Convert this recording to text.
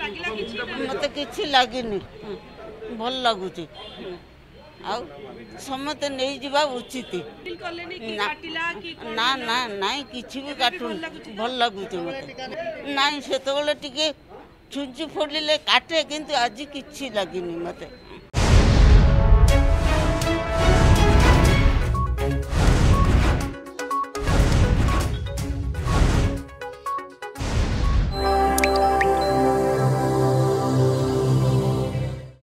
मत कि लगनी भल लगुच समस्त नहीं जावा उचित ना ना ना कि भल लगुच मत ना से छुंची फोड़े काटे किंतु आज कि लगनी मत।